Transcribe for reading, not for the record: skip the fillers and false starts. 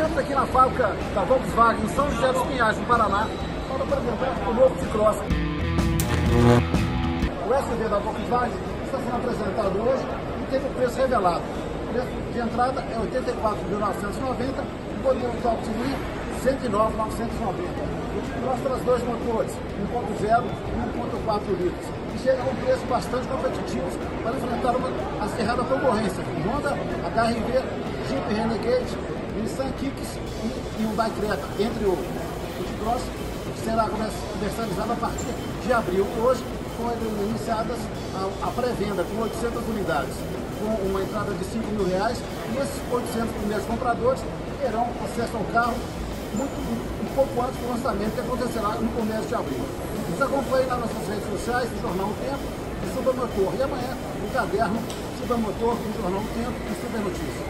estamos aqui na fábrica da Volkswagen, em São José dos Pinhais, no Paraná, para apresentar o novo T-Cross. O SUV da Volkswagen está sendo apresentado hoje e teve o preço revelado. O preço de entrada é R$ 84.990 e podemos adquirir R$ 109.990. Nós temos dois motores, 1.0 e 1.4 litros, que chegam a um preço bastante competitivo para enfrentar a acirrada concorrência, Honda, HRV, Jeep Renegade, Nissan Kicks e Hyundai Creta, entre outros. O T-Cross será comercializado a partir de abril. Hoje foram iniciadas a pré-venda com 800 unidades, com uma entrada de R$ 5.000, e esses 800 primeiros compradores terão acesso ao carro um pouco antes do lançamento, que acontecerá no começo de abril. Nos acompanhe nas nossas redes sociais, no Jornal O Tempo e Supermotor. E amanhã, no caderno Supermotor, no Jornal O Tempo e Supernotícia.